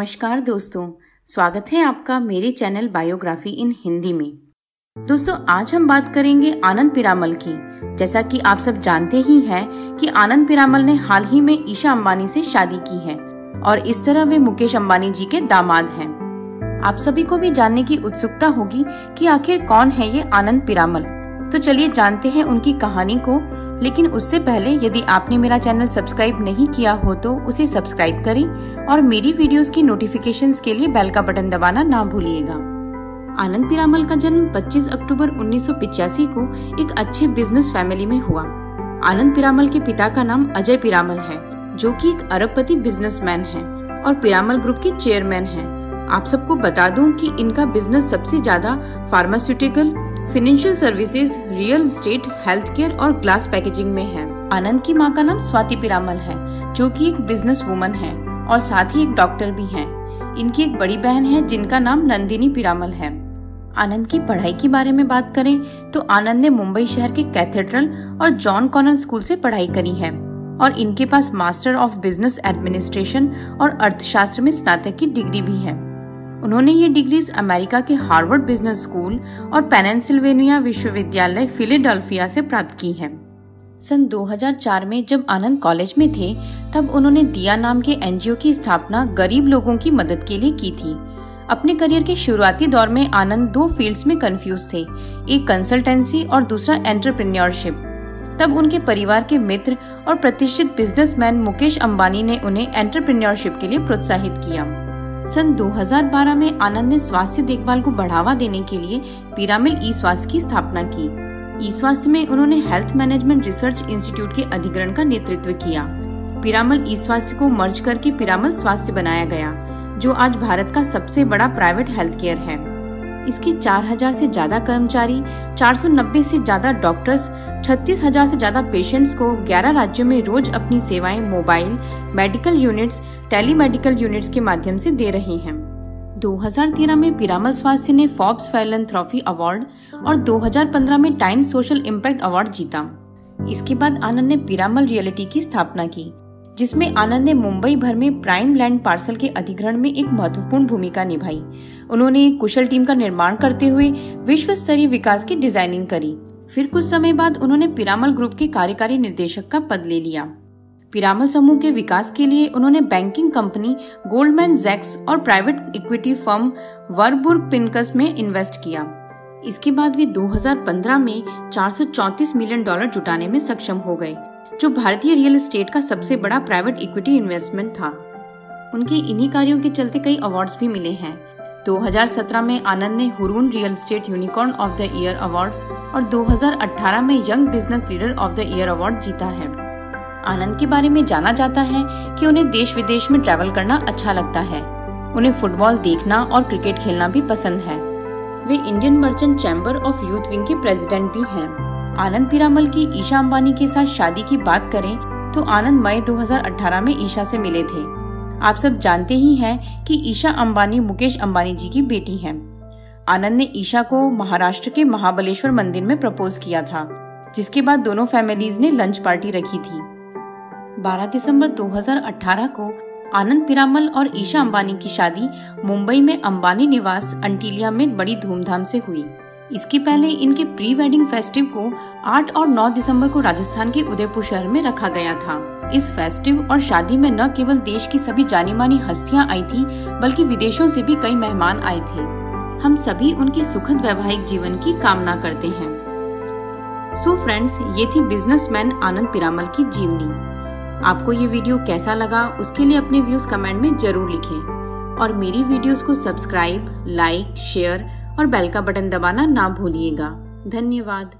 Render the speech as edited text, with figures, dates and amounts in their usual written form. नमस्कार दोस्तों, स्वागत है आपका मेरे चैनल बायोग्राफी इन हिंदी में। दोस्तों, आज हम बात करेंगे आनंद पिरामल की। जैसा कि आप सब जानते ही हैं कि आनंद पिरामल ने हाल ही में ईशा अंबानी से शादी की है और इस तरह वे मुकेश अंबानी जी के दामाद हैं। आप सभी को भी जानने की उत्सुकता होगी कि आखिर कौन है ये आनंद पिरामल। तो चलिए जानते हैं उनकी कहानी को, लेकिन उससे पहले यदि आपने मेरा चैनल सब्सक्राइब नहीं किया हो तो उसे सब्सक्राइब करें और मेरी वीडियोस की नोटिफिकेशंस के लिए बेल का बटन दबाना ना भूलिएगा। आनंद पिरामल का जन्म 25 अक्टूबर 1985 को एक अच्छे बिजनेस फैमिली में हुआ। आनंद पिरामल के पिता का नाम अजय पिरामल है, जो कि एक अरबपति बिजनेसमैन है और पिरामल ग्रुप के चेयरमैन है। आप सबको बता दूं कि इनका बिजनेस सबसे ज्यादा pharmaceutical, financial services, real estate, health care और ग्लास पैकेजिंग में है। आनंद की मां का नाम स्वाति पिरामल है, जो कि एक बिजनेस वुमन है और साथ ही एक डॉक्टर भी हैं। इनकी एक बड़ी बहन है जिनका नाम नंदिनी पिरामल है। आनंद की पढ़ाई के बारे में बात करें तो आनंद ने मुंबई शहर के कैथेड्रल और जॉन कॉनन स्कूल से पढ़ाई करी है और इनके पास मास्टर ऑफ बिजनेस एडमिनिस्ट्रेशन और अर्थशास्त्र में स्नातक की डिग्री भी है। उन्होंने ये डिग्रीज अमेरिका के हार्वर्ड बिजनेस स्कूल और पेनसिल्वेनिया विश्वविद्यालय फिलाडेल्फिया से प्राप्त की हैं। सन 2004 में जब आनंद कॉलेज में थे तब उन्होंने दिया नाम के एनजीओ की स्थापना गरीब लोगों की मदद के लिए की थी। अपने करियर के शुरुआती दौर में आनंद दो फील्ड्स में कंफ्यूज थे, एक कंसल्टेंसी और दूसरा एंटरप्रेन्योरशिप। तब उनके परिवार के मित्र और प्रतिष्ठित बिजनेसमैन मुकेश अम्बानी ने उन्हें एंटरप्रेन्योरशिप के लिए प्रोत्साहित किया। सन 2012 में आनंद ने स्वास्थ्य देखभाल को बढ़ावा देने के लिए पिरामिल ई स्वास्थ्य की स्थापना की। ई स्वास्थ्य में उन्होंने हेल्थ मैनेजमेंट रिसर्च इंस्टीट्यूट के अधिग्रहण का नेतृत्व किया। पिरामिल ई स्वास्थ्य को मर्ज करके पिरामल स्वास्थ्य बनाया गया, जो आज भारत का सबसे बड़ा प्राइवेट हेल्थ केयर है। इसके 4000 से ज्यादा कर्मचारी, 490 से ज्यादा डॉक्टर्स, 36000 से ज्यादा पेशेंट्स को 11 राज्यों में रोज अपनी सेवाएं mobile, medical units, telemedical units के माध्यम से दे रहे हैं। 2013 में पिरामल स्वास्थ्य ने फोर्ब्स फिलांथ्रोपी अवार्ड और 2015 में टाइम सोशल इम्पैक्ट अवार्ड जीता। इसके बाद आनंद ने पिरामल रियलिटी की स्थापना की, जिसमें आनंद ने मुंबई भर में प्राइम लैंड पार्सल के अधिग्रहण में एक महत्वपूर्ण भूमिका निभाई। उन्होंने एक कुशल टीम का निर्माण करते हुए विश्व स्तरीय विकास की डिजाइनिंग करी। फिर कुछ समय बाद उन्होंने पिरामल ग्रुप के कार्यकारी निर्देशक का पद ले लिया। पिरामल समूह के विकास के लिए उन्होंने बैंकिंग कंपनी गोल्डमैन सैक्स और private equity firm Warburg Pincus में इन्वेस्ट किया। इसके बाद वे 2015 में $434 मिलियन जुटाने में सक्षम हो गए, जो भारतीय रियल एस्टेट का सबसे बड़ा प्राइवेट इक्विटी इन्वेस्टमेंट था। उनके इन्हीं कार्यों के चलते कई अवार्ड्स भी मिले हैं। 2017 में आनंद ने Hurun real estate unicorn of the year award और 2018 में young business leader of the year award जीता है। आनंद के बारे में जाना जाता है कि उन्हें देश विदेश में ट्रैवल करना अच्छा लगता है। उन्हें फुटबॉल देखना और क्रिकेट खेलना भी पसंद है। वे Indian merchant chamber of youth wing के प्रेसिडेंट भी हैं। आनंद पिरामल की ईशा अंबानी के साथ शादी की बात करें तो आनंद मई 2018 में ईशा से मिले थे। आप सब जानते ही हैं कि ईशा अंबानी मुकेश अंबानी जी की बेटी हैं। आनंद ने ईशा को महाराष्ट्र के महाबलेश्वर मंदिर में प्रपोज किया था, जिसके बाद दोनों फैमिलीज ने लंच पार्टी रखी थी। 12 दिसंबर 2018 को आनंद पिरामल और ईशा अंबानी की शादी मुंबई में अंबानी निवास अंटिलिया में बड़ी धूमधाम से हुई। इसके पहले इनके प्री वेडिंग फेस्टिव को 8 और 9 दिसंबर को राजस्थान के उदयपुर शहर में रखा गया था। इस फेस्टिव और शादी में न केवल देश की सभी जानी मानी हस्तियां आई थी, बल्कि विदेशों से भी कई मेहमान आए थे। हम सभी उनके सुखद वैवाहिक जीवन की कामना करते हैं। सो फ्रेंड्स, ये थी बिजनेसमैन आनंद पिरामल की जीवनी। आपको ये वीडियो कैसा लगा उसके लिए अपने व्यूज कमेंट में जरूर लिखें और मेरी वीडियोस को सब्सक्राइब, लाइक, शेयर और बेल का बटन दबाना ना भूलिएगा। धन्यवाद।